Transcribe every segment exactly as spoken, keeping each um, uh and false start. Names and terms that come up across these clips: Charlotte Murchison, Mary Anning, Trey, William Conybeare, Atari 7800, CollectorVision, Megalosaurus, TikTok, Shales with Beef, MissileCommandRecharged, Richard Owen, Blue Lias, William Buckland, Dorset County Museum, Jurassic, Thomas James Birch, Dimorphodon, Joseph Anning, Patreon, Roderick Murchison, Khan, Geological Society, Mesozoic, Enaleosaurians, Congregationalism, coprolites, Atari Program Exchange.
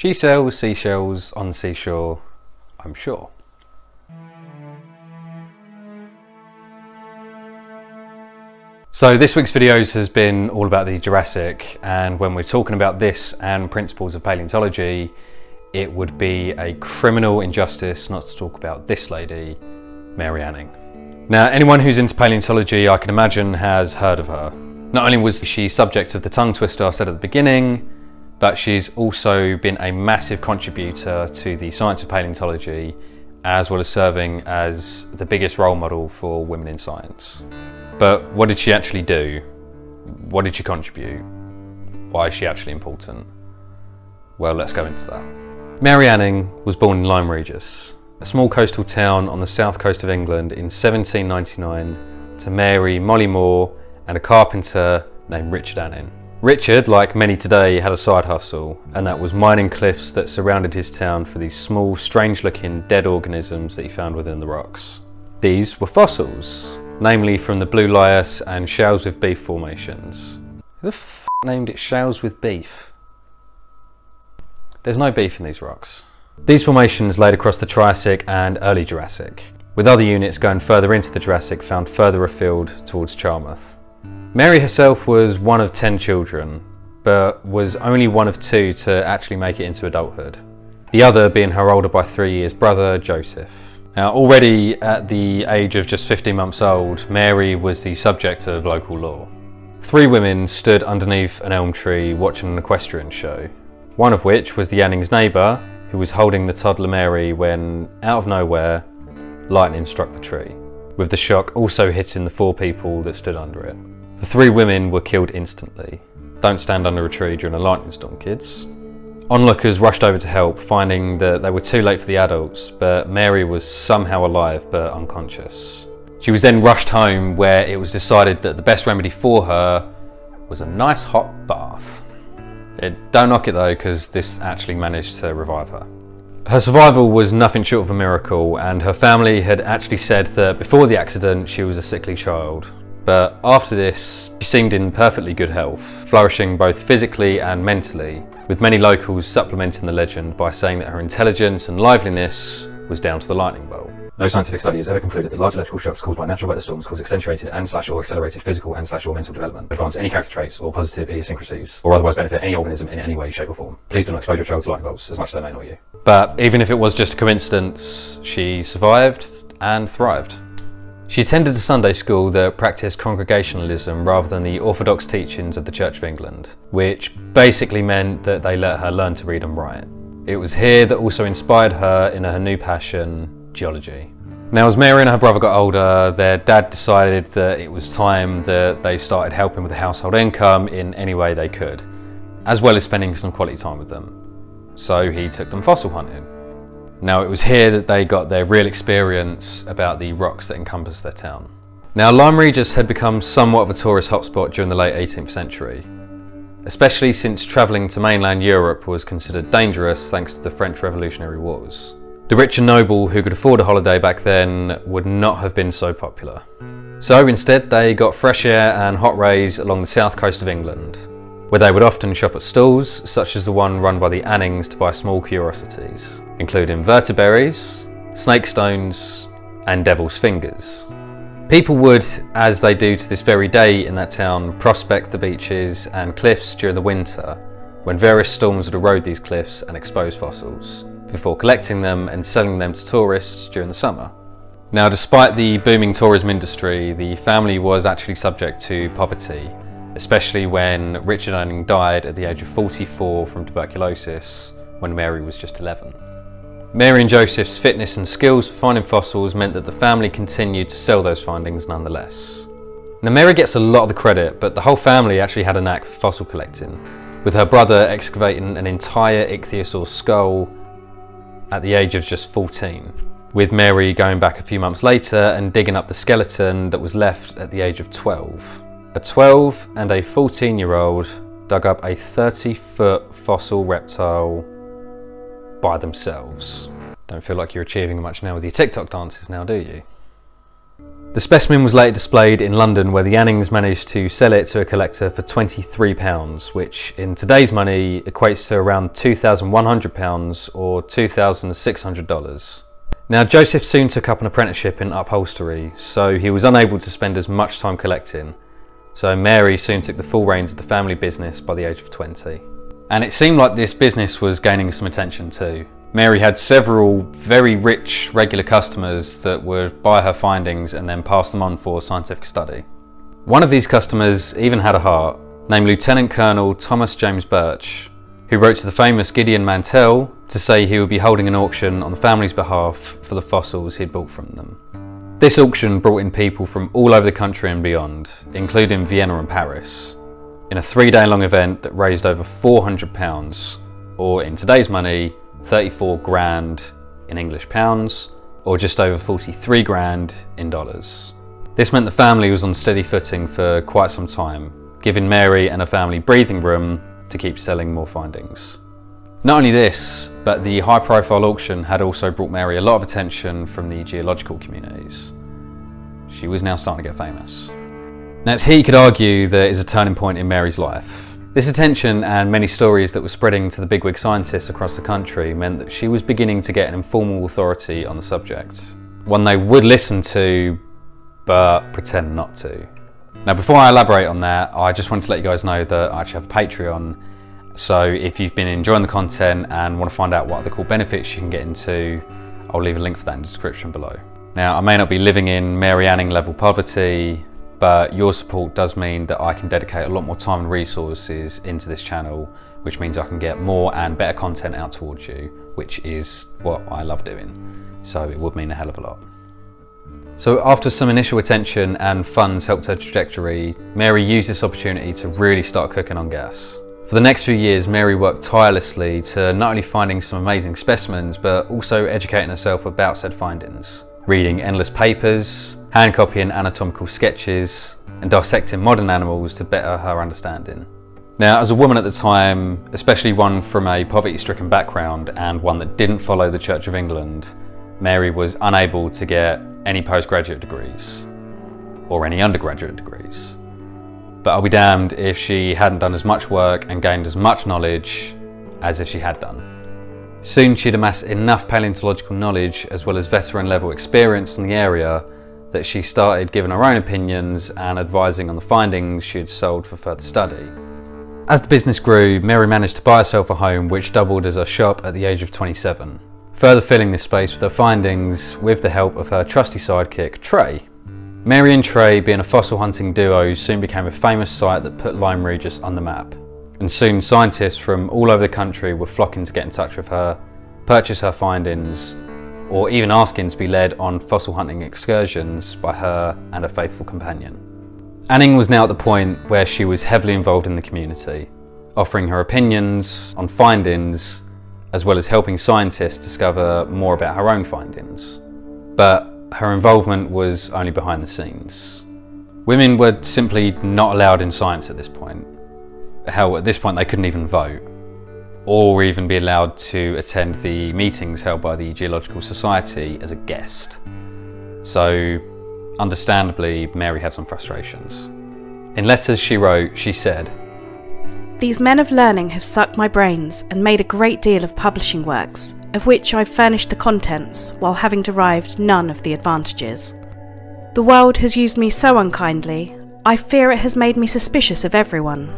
She sells seashells on the seashore, I'm sure. So this week's videos has been all about the Jurassic, and when we're talking about this and principles of paleontology, it would be a criminal injustice not to talk about this lady, Mary Anning. Now, anyone who's into paleontology, I can imagine, has heard of her. Not only was she subject of the tongue twister I said at the beginning, but she's also been a massive contributor to the science of paleontology, as well as serving as the biggest role model for women in science. But what did she actually do? What did she contribute? Why is she actually important? Well, let's go into that. Mary Anning was born in Lyme Regis, a small coastal town on the south coast of England, in seventeen ninety-nine to Mary Molly Moore and a carpenter named Richard Anning. Richard, like many today, had a side hustle, and that was mining cliffs that surrounded his town for these small, strange-looking dead organisms that he found within the rocks. These were fossils, namely from the Blue Lias and Shales with Beef formations. Who the f*** named it Shales with Beef? There's no beef in these rocks. These formations laid across the Triassic and early Jurassic, with other units going further into the Jurassic found further afield towards Charmouth. Mary herself was one of ten children, but was only one of two to actually make it into adulthood, the other being her older by three years brother, Joseph. Now, already at the age of just fifteen months old, Mary was the subject of local law. Three women stood underneath an elm tree watching an equestrian show, one of which was the Anning's neighbour, who was holding the toddler Mary when, out of nowhere, lightning struck the tree, with the shock also hitting the four people that stood under it. The three women were killed instantly. Don't stand under a tree during a lightning storm, kids. Onlookers rushed over to help, finding that they were too late for the adults, but Mary was somehow alive but unconscious. She was then rushed home, where it was decided that the best remedy for her was a nice hot bath. It, don't knock it though, because this actually managed to revive her. Her survival was nothing short of a miracle, and her family had actually said that before the accident she was a sickly child. But after this, she seemed in perfectly good health, flourishing both physically and mentally, with many locals supplementing the legend by saying that her intelligence and liveliness was down to the lightning bolt. No scientific study has ever concluded that large electrical shocks caused by natural weather storms cause accentuated and slash or accelerated physical and slash or mental development, advance any character traits or positive idiosyncrasies, or otherwise benefit any organism in any way, shape or form. Please do not expose your child to lightning bolts, as much as they may annoy you. But even if it was just a coincidence, she survived and thrived. She attended a Sunday school that practiced Congregationalism rather than the orthodox teachings of the Church of England, which basically meant that they let her learn to read and write. It was here that also inspired her in her new passion, geology. Now, as Mary and her brother got older, their dad decided that it was time that they started helping with the household income in any way they could, as well as spending some quality time with them. So he took them fossil hunting. Now, it was here that they got their real experience about the rocks that encompassed their town. Now, Lyme Regis had become somewhat of a tourist hotspot during the late eighteenth century, especially since travelling to mainland Europe was considered dangerous thanks to the French Revolutionary Wars. The rich and noble who could afford a holiday back then would not have been so popular. So instead, they got fresh air and hot rays along the south coast of England, where they would often shop at stalls such as the one run by the Annings to buy small curiosities, including vertebraries, snake stones, and devil's fingers. People would, as they do to this very day in that town, prospect the beaches and cliffs during the winter, when various storms would erode these cliffs and expose fossils, before collecting them and selling them to tourists during the summer. Now, despite the booming tourism industry, the family was actually subject to poverty, especially when Richard Anning died at the age of forty-four from tuberculosis when Mary was just eleven. Mary and Joseph's fitness and skills for finding fossils meant that the family continued to sell those findings nonetheless. Now, Mary gets a lot of the credit, but the whole family actually had a knack for fossil collecting, with her brother excavating an entire Ichthyosaurus skull at the age of just fourteen, with Mary going back a few months later and digging up the skeleton that was left at the age of twelve. A twelve and a fourteen year old dug up a thirty foot fossil reptile by themselves. Don't feel like you're achieving much now with your TikTok dances now, do you? The specimen was later displayed in London, where the Annings managed to sell it to a collector for twenty-three pounds, which in today's money equates to around two thousand one hundred pounds or two thousand six hundred dollars. Now, Joseph soon took up an apprenticeship in upholstery, so he was unable to spend as much time collecting. So Mary soon took the full reins of the family business by the age of twenty. And it seemed like this business was gaining some attention too. Mary had several very rich regular customers that would buy her findings and then pass them on for scientific study. One of these customers even had a heart, named Lieutenant Colonel Thomas James Birch, who wrote to the famous Gideon Mantell to say he would be holding an auction on the family's behalf for the fossils he'd bought from them. This auction brought in people from all over the country and beyond, including Vienna and Paris, in a three-day long event that raised over four hundred pounds, or in today's money, thirty-four grand in English pounds, or just over forty-three grand in dollars. This meant the family was on steady footing for quite some time, giving Mary and her family breathing room to keep selling more findings. Not only this, but the high-profile auction had also brought Mary a lot of attention from the geological communities. She was now starting to get famous. Now, it's here you could argue there is a turning point in Mary's life. This attention and many stories that were spreading to the bigwig scientists across the country meant that she was beginning to get an informal authority on the subject, one they would listen to, but pretend not to. Now, before I elaborate on that, I just wanted to let you guys know that I actually have a Patreon, so if you've been enjoying the content and want to find out what other cool benefits you can get into, I'll leave a link for that in the description below. Now, I may not be living in Mary Anning level poverty, but your support does mean that I can dedicate a lot more time and resources into this channel, which means I can get more and better content out towards you, which is what I love doing. So it would mean a hell of a lot. So after some initial attention and funds helped her trajectory, Mary used this opportunity to really start cooking on gas. For the next few years, Mary worked tirelessly to not only finding some amazing specimens, but also educating herself about said findings, reading endless papers, hand copying anatomical sketches, and dissecting modern animals to better her understanding. Now, as a woman at the time, especially one from a poverty-stricken background and one that didn't follow the Church of England, Mary was unable to get any postgraduate degrees or any undergraduate degrees. But I'll be damned if she hadn't done as much work and gained as much knowledge as if she had done. Soon she'd amassed enough paleontological knowledge as well as veteran level experience in the area that she started giving her own opinions and advising on the findings she had sold for further study. As the business grew, Mary managed to buy herself a home which doubled as her shop at the age of twenty-seven, further filling this space with her findings with the help of her trusty sidekick, Trey. Mary and Trey, being a fossil hunting duo, soon became a famous site that put Lyme Regis on the map. And soon scientists from all over the country were flocking to get in touch with her, purchase her findings, or even asking to be led on fossil hunting excursions by her and her faithful companion. Anning was now at the point where she was heavily involved in the community, offering her opinions on findings, as well as helping scientists discover more about her own findings. But her involvement was only behind the scenes. Women were simply not allowed in science at this point. Hell, at this point they couldn't even vote, or even be allowed to attend the meetings held by the Geological Society as a guest. So, understandably, Mary had some frustrations. In letters she wrote, she said, "These men of learning have sucked my brains and made a great deal of publishing works, of which I've furnished the contents, while having derived none of the advantages. The world has used me so unkindly, I fear it has made me suspicious of everyone."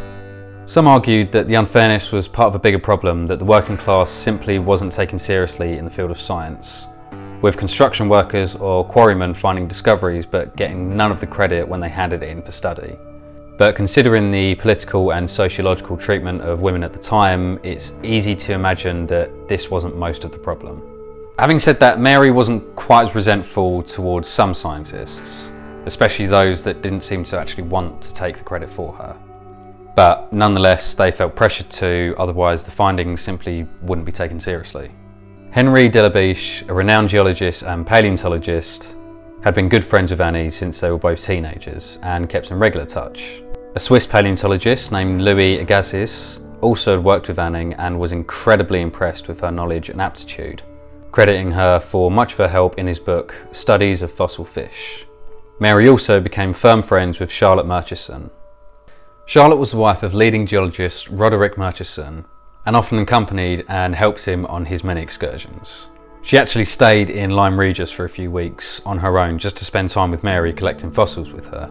Some argued that the unfairness was part of a bigger problem that the working class simply wasn't taken seriously in the field of science, with construction workers or quarrymen finding discoveries but getting none of the credit when they handed it in for study. But considering the political and sociological treatment of women at the time, it's easy to imagine that this wasn't most of the problem. Having said that, Mary wasn't quite as resentful towards some scientists, especially those that didn't seem to actually want to take the credit for her. But nonetheless, they felt pressured to, otherwise the findings simply wouldn't be taken seriously. Henry De la Beche, a renowned geologist and paleontologist, had been good friends with Annie since they were both teenagers and kept in regular touch. A Swiss paleontologist named Louis Agassiz also had worked with Anning and was incredibly impressed with her knowledge and aptitude, crediting her for much of her help in his book, Studies of Fossil Fish. Mary also became firm friends with Charlotte Murchison. Charlotte was the wife of leading geologist Roderick Murchison and often accompanied and helped him on his many excursions. She actually stayed in Lyme Regis for a few weeks on her own just to spend time with Mary collecting fossils with her.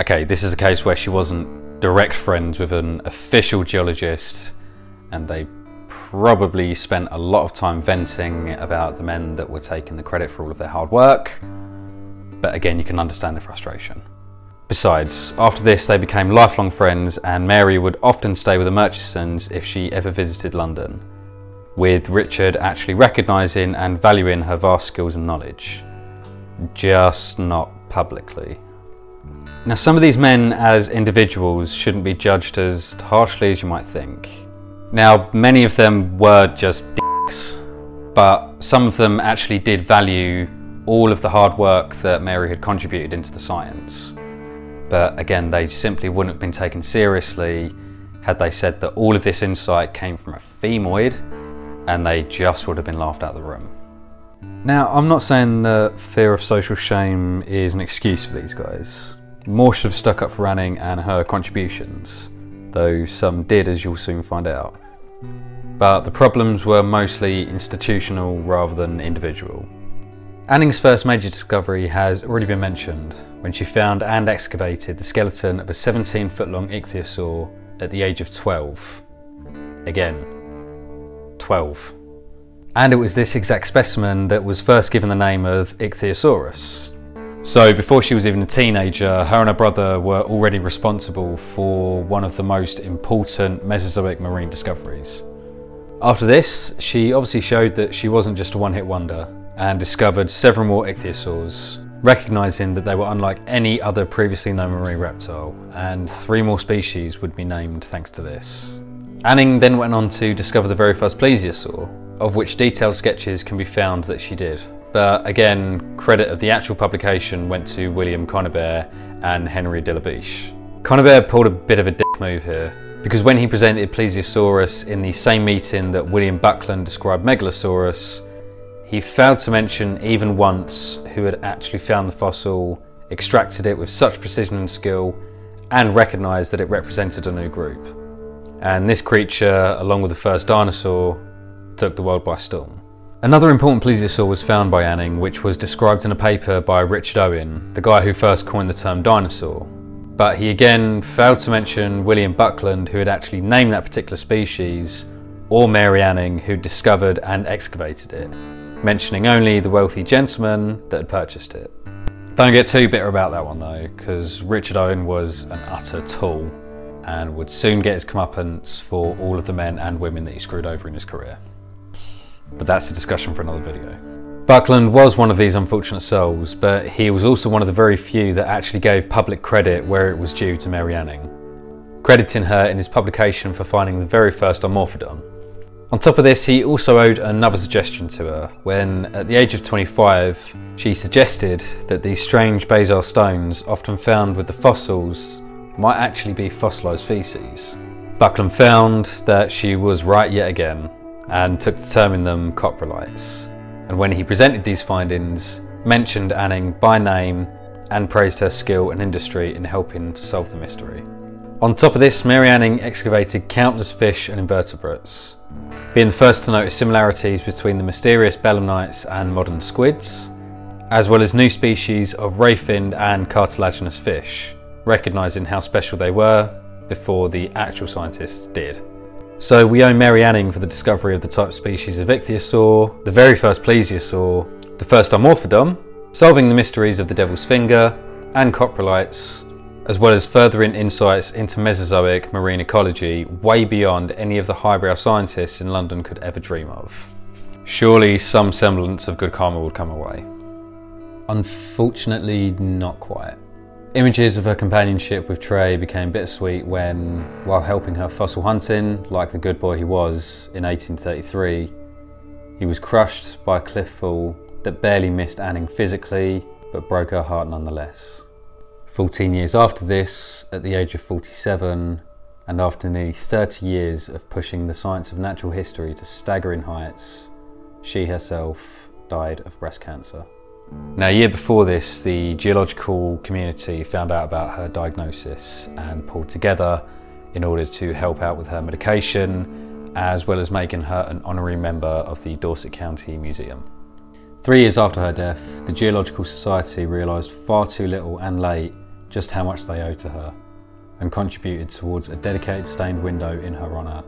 Okay, this is a case where she wasn't direct friends with an official geologist, and they probably spent a lot of time venting about the men that were taking the credit for all of their hard work. But again, you can understand the frustration. Besides, after this they became lifelong friends, and Mary would often stay with the Murchisons if she ever visited London, with Richard actually recognising and valuing her vast skills and knowledge. Just not publicly. Now, some of these men as individuals shouldn't be judged as harshly as you might think. Now, many of them were just dicks, but some of them actually did value all of the hard work that Mary had contributed into the science. But again, they simply wouldn't have been taken seriously had they said that all of this insight came from a femoid, and they just would have been laughed out of the room. Now, I'm not saying that fear of social shame is an excuse for these guys. More should have stuck up for Anning and her contributions, though some did, as you'll soon find out. But the problems were mostly institutional rather than individual. Anning's first major discovery has already been mentioned, when she found and excavated the skeleton of a seventeen foot long ichthyosaur at the age of twelve. Again, twelve. And it was this exact specimen that was first given the name of Ichthyosaurus. So before she was even a teenager, her and her brother were already responsible for one of the most important Mesozoic marine discoveries. After this, she obviously showed that she wasn't just a one-hit wonder, and discovered several more ichthyosaurs, recognising that they were unlike any other previously known marine reptile, and three more species would be named thanks to this. Anning then went on to discover the very first plesiosaur, of which detailed sketches can be found that she did. But again, credit of the actual publication went to William Conybeare and Henry De la Beche. Conybeare pulled a bit of a dick move here, because when he presented Plesiosaurus in the same meeting that William Buckland described Megalosaurus, he failed to mention even once who had actually found the fossil, extracted it with such precision and skill, and recognised that it represented a new group. And this creature, along with the first dinosaur, took the world by storm. Another important plesiosaur was found by Anning, which was described in a paper by Richard Owen, the guy who first coined the term dinosaur. But he again failed to mention William Buckland, who had actually named that particular species, or Mary Anning, who discovered and excavated it, mentioning only the wealthy gentleman that had purchased it. Don't get too bitter about that one though, because Richard Owen was an utter tool and would soon get his comeuppance for all of the men and women that he screwed over in his career. But that's a discussion for another video. Buckland was one of these unfortunate souls, but he was also one of the very few that actually gave public credit where it was due to Mary Anning, crediting her in his publication for finding the very first Dimorphodon. On top of this, he also owed another suggestion to her, when at the age of twenty-five, she suggested that these strange basal stones often found with the fossils might actually be fossilised faeces. Buckland found that she was right yet again, and took to terming them coprolites, and when he presented these findings, mentioned Anning by name and praised her skill and industry in helping to solve the mystery. On top of this, Mary Anning excavated countless fish and invertebrates, being the first to notice similarities between the mysterious belemnites and modern squids, as well as new species of ray-finned and cartilaginous fish, recognising how special they were before the actual scientists did. So we owe Mary Anning for the discovery of the type species of ichthyosaur, the very first plesiosaur, the first Dimorphodon, solving the mysteries of the devil's finger and coprolites, as well as furthering insights into Mesozoic marine ecology way beyond any of the highbrow scientists in London could ever dream of. Surely some semblance of good karma would come away. Unfortunately, not quite. Images of her companionship with Trey became bittersweet when, while helping her fossil hunting, like the good boy he was, in eighteen thirty-three, he was crushed by a cliff fall that barely missed Anning physically, but broke her heart nonetheless. fourteen years after this, at the age of forty-seven, and after nearly thirty years of pushing the science of natural history to staggering heights, she herself died of breast cancer. Now, a year before this, the geological community found out about her diagnosis and pulled together in order to help out with her medication, as well as making her an honorary member of the Dorset County Museum. Three years after her death, the Geological Society realised far too little and late just how much they owed to her, and contributed towards a dedicated stained window in her honour.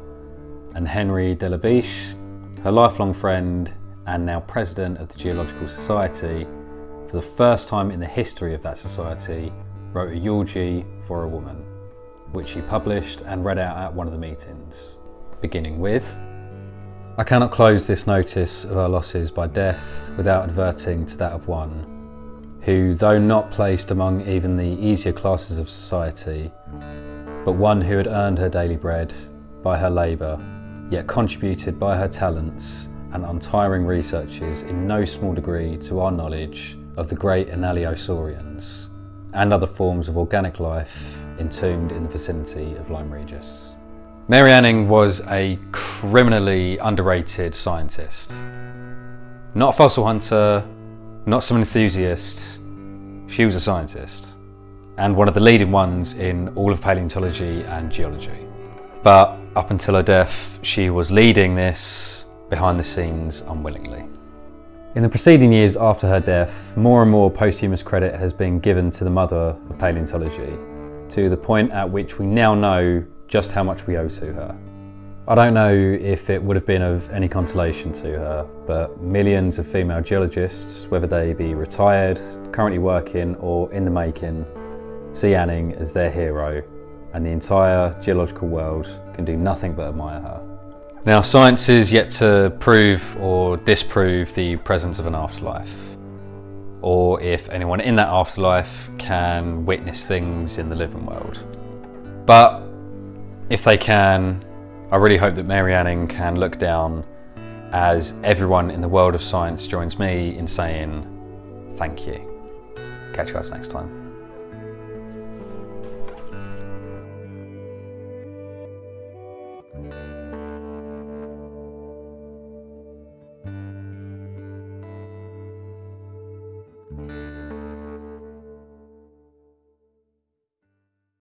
And Henry De la Beche, her lifelong friend and now president of the Geological Society, for the first time in the history of that society, wrote a eulogy for a woman, which he published and read out at one of the meetings, beginning with, "I cannot close this notice of our losses by death without adverting to that of one, who, though not placed among even the easier classes of society, but one who had earned her daily bread by her labour, yet contributed by her talents and untiring researches in no small degree to our knowledge of the great Enaleosaurians and other forms of organic life entombed in the vicinity of Lyme Regis." Mary Anning was a criminally underrated scientist. Not a fossil hunter, not some enthusiast, she was a scientist, and one of the leading ones in all of paleontology and geology. But up until her death, she was leading this behind the scenes unwillingly. In the preceding years after her death, more and more posthumous credit has been given to the mother of paleontology, to the point at which we now know just how much we owe to her. I don't know if it would have been of any consolation to her, but millions of female geologists, whether they be retired, currently working, or in the making, see Anning as their hero, and the entire geological world can do nothing but admire her. Now, science is yet to prove or disprove the presence of an afterlife, or if anyone in that afterlife can witness things in the living world. But if they can, I really hope that Mary Anning can look down as everyone in the world of science joins me in saying thank you. Catch you guys next time.